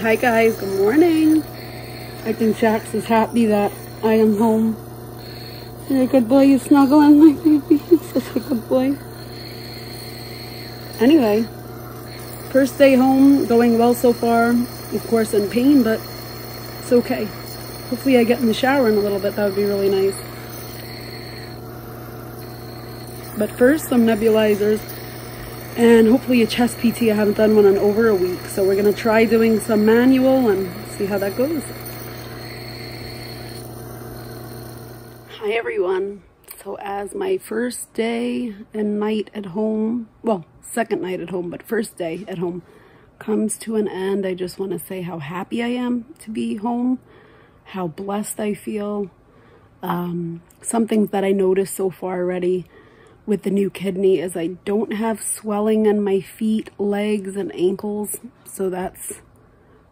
Hi guys, good morning. I think Jax is happy that I am home. You're a good boy, you snuggling my baby. You're such a good boy. Anyway, first day home, going well so far. Of course in pain, but it's okay. Hopefully I get in the shower in a little bit, that would be really nice. But first, some nebulizers and hopefully a chest PT. I haven't done one in over a week, so we're gonna try doing some manual and see how that goes. Hi everyone. So as my first day and night at home, well, second night at home, but first day at home comes to an end, I just want to say how happy I am to be home, how blessed I feel. Some things that I noticed so far already with the new kidney is I don't have swelling in my feet, legs, and ankles, so that's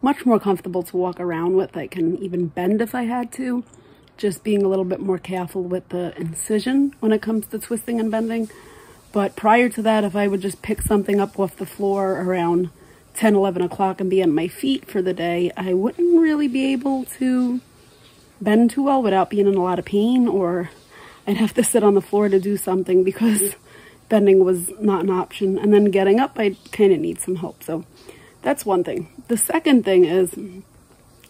much more comfortable to walk around with. I can even bend if I had to. Just being a little bit more careful with the incision when it comes to twisting and bending. But prior to that, if I would just pick something up off the floor around 10, 11 o'clock and be on my feet for the day, I wouldn't really be able to bend too well without being in a lot of pain, or I'd have to sit on the floor to do something because bending was not an option. And then getting up, I kind of need some help. So that's one thing. The second thing is,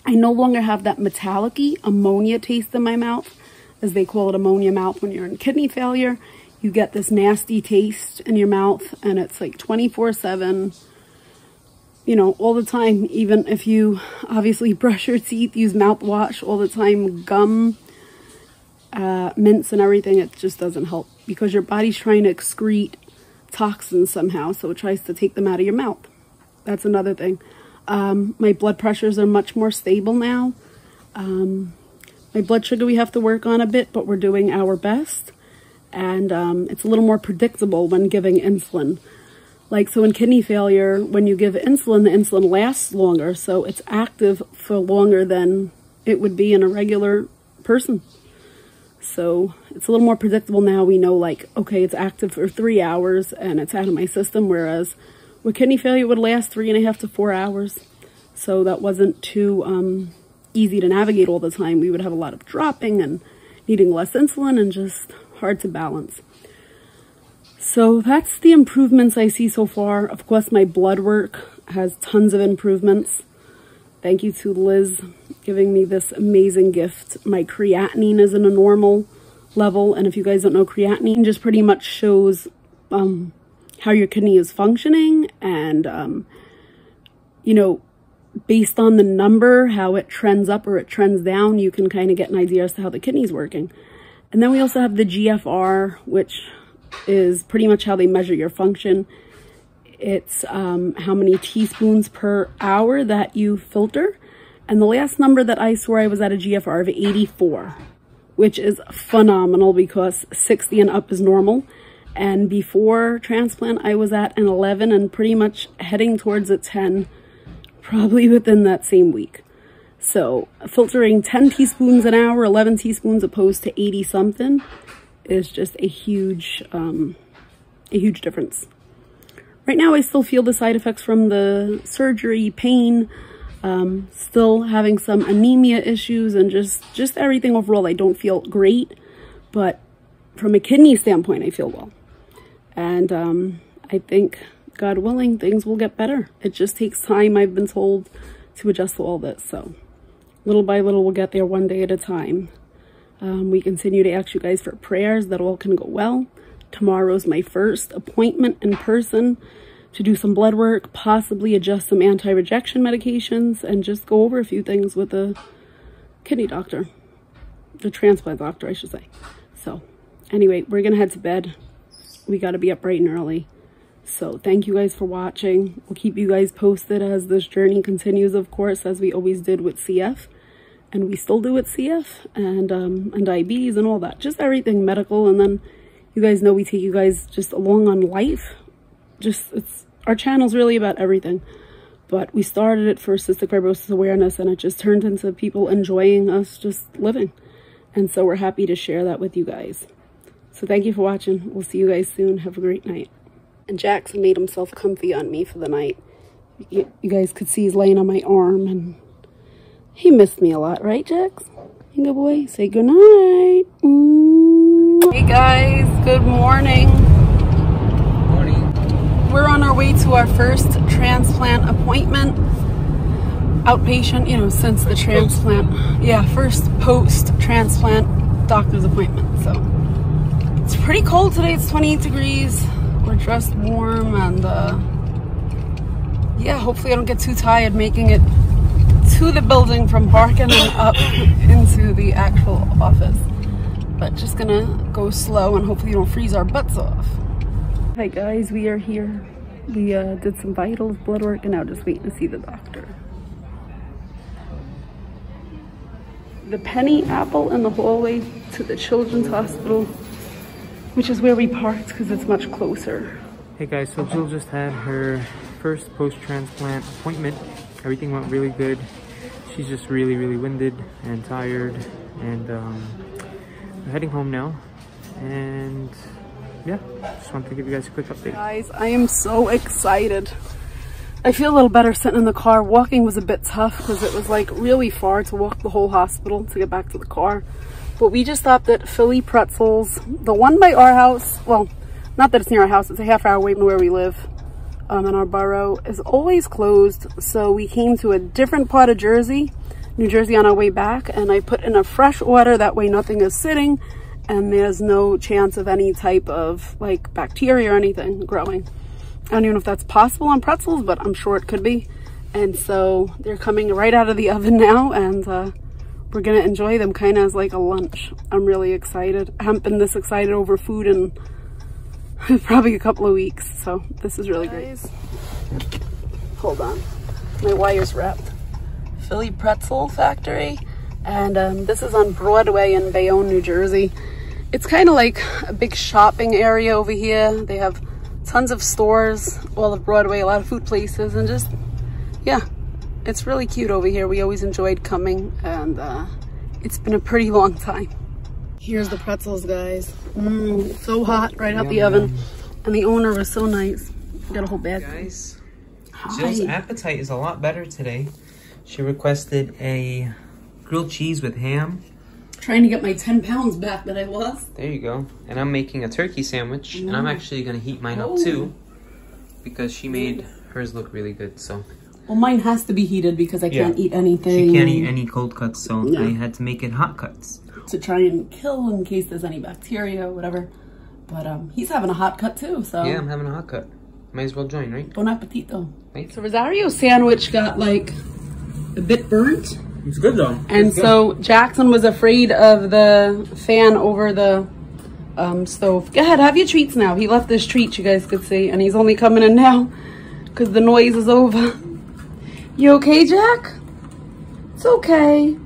I no longer have that metallic-y ammonia taste in my mouth, as they call it ammonia mouth when you're in kidney failure. You get this nasty taste in your mouth, and it's like 24/7, you know, all the time. Even if you obviously brush your teeth, use mouthwash all the time, gum, mints and everything, it just doesn't help because your body's trying to excrete toxins somehow, so it tries to take them out of your mouth. That's another thing. My blood pressures are much more stable now. My blood sugar we have to work on a bit, but we're doing our best. And it's a little more predictable when giving insulin. Like, so in kidney failure, when you give insulin, the insulin lasts longer, so it's active for longer than it would be in a regular person. So it's a little more predictable now. We know, like, okay, it's active for 3 hours and it's out of my system, whereas with kidney failure, it would last 3.5 to 4 hours. So that wasn't too easy to navigate all the time. We would have a lot of dropping and needing less insulin and just hard to balance. So that's the improvements I see so far. Of course, my blood work has tons of improvements. Thank you to Liz giving me this amazing gift. My creatinine is in a normal level. And if you guys don't know, creatinine just pretty much shows how your kidney is functioning, and you know, based on the number, how it trends up or it trends down, you can kind of get an idea as to how the kidney's working. And then we also have the GFR, which is pretty much how they measure your function. It's how many teaspoons per hour that you filter. And the last number that I swore I was at a GFR of 84, which is phenomenal because 60 and up is normal. And before transplant, I was at an 11 and pretty much heading towards a 10, probably within that same week. So filtering 10 teaspoons an hour, 11 teaspoons opposed to 80 something is just a huge difference. Right now, I still feel the side effects from the surgery, pain, still having some anemia issues, and just everything overall. I don't feel great, but from a kidney standpoint, I feel well. And I think, God willing, things will get better. It just takes time, I've been told, to adjust to all this. So little by little, we'll get there one day at a time. We continue to ask you guys for prayers that all can go well. Tomorrow's my first appointment in person to do some blood work, possibly adjust some anti-rejection medications, and just go over a few things with the kidney doctor, the transplant doctor, I should say. So anyway, we're gonna head to bed. We got to be up bright and early. So thank you guys for watching. We'll keep you guys posted as this journey continues, of course, as we always did with CF, and we still do with CF and diabetes and all that, just everything medical. And then you guys know we take you guys just along on life. Just, it's, our channel's really about everything, but we started it for cystic fibrosis awareness, and it just turned into people enjoying us just living. And so we're happy to share that with you guys. So thank you for watching. We'll see you guys soon. Have a great night. And Jackson made himself comfy on me for the night. you guys could see he's laying on my arm, and he missed me a lot, right, Jax? Good boy. Say good night. Hey guys, good morning. Morning. We're on our way to our first transplant appointment. Outpatient, you know, since the transplant. Yeah, first post-transplant doctor's appointment. So it's pretty cold today. It's 28 degrees. We're dressed warm, and yeah, hopefully I don't get too tired making it to the building from Barking and up into the actual office. But just gonna go slow and hopefully you don't freeze our butts off. Hi guys, we are here. We did some vitals, blood work, and now just waiting to see the doctor. The penny apple in the hallway to the children's hospital, which is where we parked because it's much closer. Hey guys, so Jill just had her first post-transplant appointment. Everything went really good. She's just really, really winded and tired, and we're heading home now. And yeah, just wanted to give you guys a quick update. Guys, I am so excited. I feel a little better sitting in the car. Walking was a bit tough because it was like really far to walk the whole hospital to get back to the car. But we just stopped at Philly Pretzels, the one by our house. Well, not that it's near our house, it's a half hour away from where we live. And our borough is always closed, so we came to a different part of Jersey, New Jersey, on our way back, and I put in a fresh order. That way nothing is sitting and there's no chance of any type of like bacteria or anything growing. I don't even know if that's possible on pretzels, but I'm sure it could be. And so they're coming right out of the oven now, and we're gonna enjoy them kind of as like a lunch. I'm really excited. I haven't been this excited over food and probably a couple of weeks, so this is really great. Hold on, my wire's wrapped. Philly Pretzel Factory, and this is on Broadway in Bayonne, New Jersey. It's kind of like a big shopping area over here. They have tons of stores all of Broadway, a lot of food places, and just, yeah, it's really cute over here. We always enjoyed coming, and it's been a pretty long time. Here's the pretzels, guys. So hot, right out the oven. And the owner was so nice. Got a whole bag. Hey guys, Jill's appetite is a lot better today. She requested a grilled cheese with ham. Trying to get my 10 pounds back that I lost. There you go. And I'm making a turkey sandwich. And I'm actually going to heat mine up too, because she made hers look really good. So. Well, mine has to be heated because I can't eat anything. She can't eat any cold cuts, so I had to make it hot cuts. To try and kill in case there's any bacteria or whatever. But he's having a hot cut too, so. Yeah, I'm having a hot cut. Might as well join, right? Bon appetito. Thanks. So Rosario's sandwich got like a bit burnt. It's good though. And so Jackson was afraid of the fan over the stove. Go ahead, have your treats now. He left this treat, you guys could see, and he's only coming in now because the noise is over. You okay, Jack? It's okay.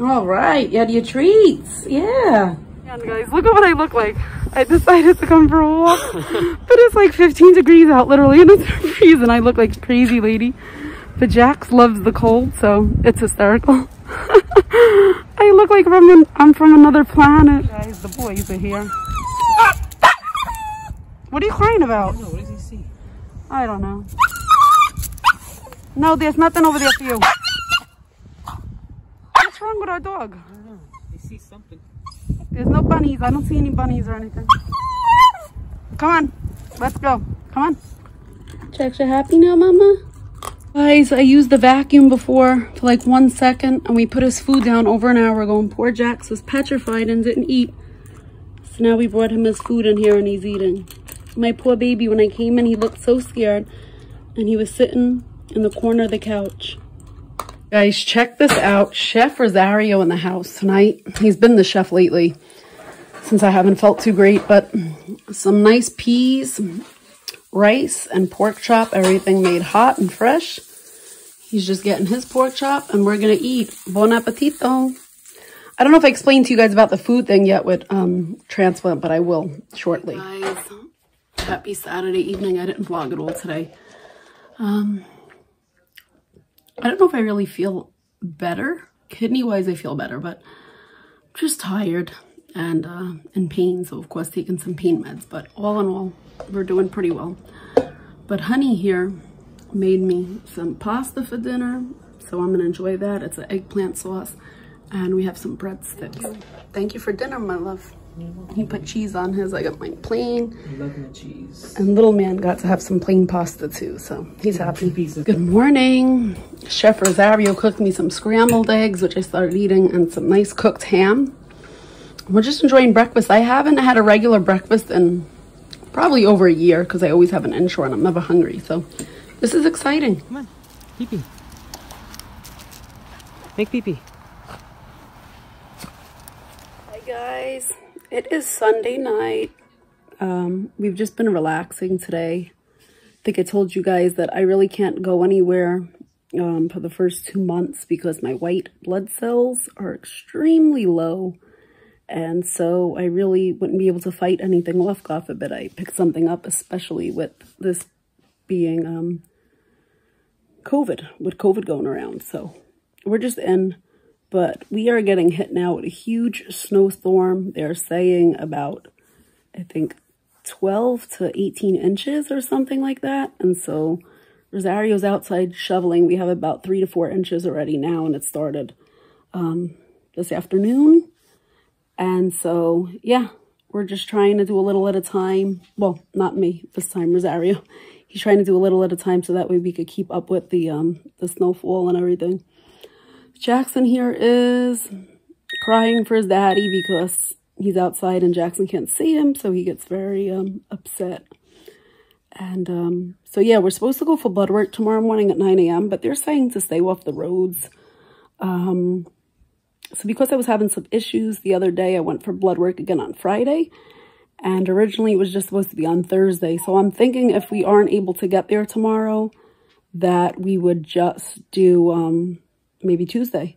All right, you had your treats, yeah. And guys, look at what I look like. I decided to come for a walk, but it's like 15 degrees out, literally, and it's freezing. I look like a crazy lady. But Jax loves the cold, so it's hysterical. I look like I'm from another planet. Guys, the boys are here. What are you crying about? I don't know. What does he see? I don't know. No, there's nothing over there for you. What's wrong with our dog? I don't know. They see something. There's no bunnies. I don't see any bunnies or anything. Come on. Let's go. Come on. Jax, you happy now, Mama? Guys, I used the vacuum before for like 1 second, and we put his food down over an hour ago, and poor Jax was petrified and didn't eat. So now we brought him his food in here, and he's eating. My poor baby, when I came in, he looked so scared, and he was sitting in the corner of the couch. Guys, check this out. Chef Rosario in the house tonight. He's been the chef lately since I haven't felt too great, but some nice peas, rice, and pork chop, everything made hot and fresh. He's just getting his pork chop, and we're going to eat. Bon appetito. I don't know if I explained to you guys about the food thing yet with transplant, but I will shortly. Guys, happy Saturday evening. I didn't vlog at all today. I don't know if I really feel better. Kidney-wise, I feel better, but I'm just tired and in pain. So, of course, taking some pain meds. But all in all, we're doing pretty well. But honey here made me some pasta for dinner, so I'm gonna enjoy that. It's an eggplant sauce, and we have some breadsticks. Thank you for dinner, my love. He put cheese on his. I got mine plain. I love my cheese. And little man got to have some plain pasta too, so he's happy. Good morning. Chef Rosario cooked me some scrambled eggs, which I started eating, and some nice cooked ham. We're just enjoying breakfast. I haven't had a regular breakfast in probably over a year because I always have an intro and I'm never hungry. So this is exciting. Come on, pee pee. Make pee pee. Hi guys. It is Sunday night. We've just been relaxing today. I think I told you guys that I really can't go anywhere for the first 2 months because my white blood cells are extremely low. And so I really wouldn't be able to fight anything off. God forbid I pick something up, especially with this being COVID, with COVID going around. So we're just in. But we are getting hit now with a huge snowstorm. They're saying about, I think, 12 to 18 inches or something like that. And so Rosario's outside shoveling. We have about 3 to 4 inches already now, and it started this afternoon. And so, yeah, we're just trying to do a little at a time. Well, not me this time, Rosario. He's trying to do a little at a time so that way we could keep up with the snowfall and everything. Jackson here is crying for his daddy because he's outside and Jackson can't see him, so he gets very upset. And so yeah, we're supposed to go for blood work tomorrow morning at 9 AM, but they're saying to stay off the roads. So because I was having some issues the other day, I went for blood work again on Friday, and originally it was just supposed to be on Thursday. So I'm thinking if we aren't able to get there tomorrow, that we would just do maybe Tuesday,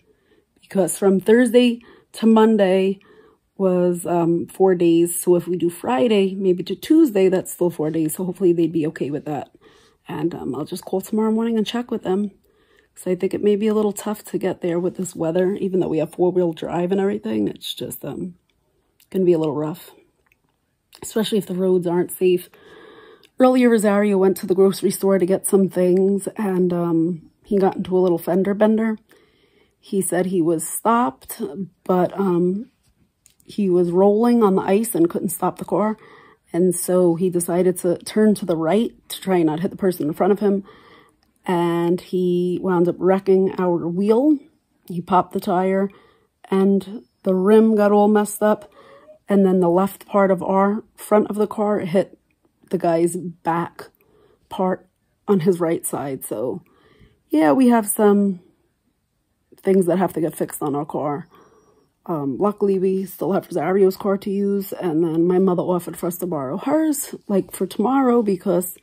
because from Thursday to Monday was 4 days. So if we do Friday, maybe to Tuesday, that's still 4 days. So hopefully they'd be okay with that. And I'll just call tomorrow morning and check with them. So I think it may be a little tough to get there with this weather, even though we have four-wheel drive and everything. It's just going to be a little rough, especially if the roads aren't safe. Earlier, Rosario went to the grocery store to get some things, and he got into a little fender bender. He said he was stopped, but he was rolling on the ice and couldn't stop the car. And so he decided to turn to the right to try and not hit the person in front of him. And he wound up wrecking our wheel. He popped the tire and the rim got all messed up. And then the left part of our front of the car hit the guy's back part on his right side. So yeah, we have some things that have to get fixed on our car. Luckily, we still have Rosario's car to use. And then my mother offered for us to borrow hers, like for tomorrow, because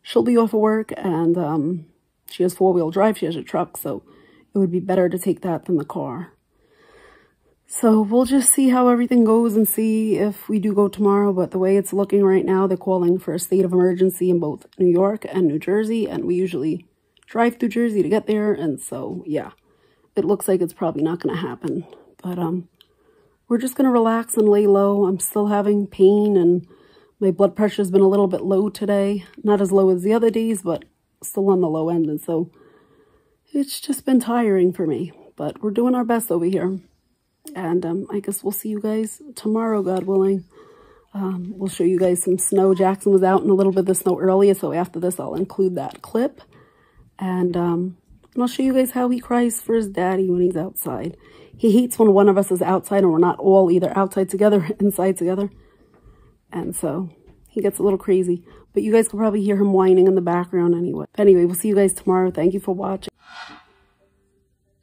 she'll be off of work, and she has four-wheel drive, she has a truck, so it would be better to take that than the car. So we'll just see how everything goes and see if we do go tomorrow, but the way it's looking right now, they're calling for a state of emergency in both New York and New Jersey, and we usually drive through Jersey to get there, and so, yeah, it looks like it's probably not going to happen, but we're just going to relax and lay low. I'm still having pain, and my blood pressure has been a little bit low today, not as low as the other days, but still on the low end, and so it's just been tiring for me, but we're doing our best over here. And I guess we'll see you guys tomorrow, God willing. We'll show you guys some snow. Jackson was out in a little bit of the snow earlier, so after this I'll include that clip, and I'll show you guys how he cries for his daddy when he's outside. He hates when one of us is outside and we're not all either outside together or inside together, and so he gets a little crazy, but you guys can probably hear him whining in the background anyway. But anyway, we'll see you guys tomorrow. Thank you for watching.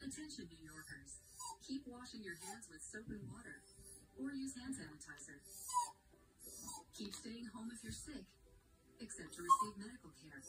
Attention, New Yorkers. Keep washing your hands with soap and water, or use hand sanitizer. Keep staying home if you're sick, except to receive medical care.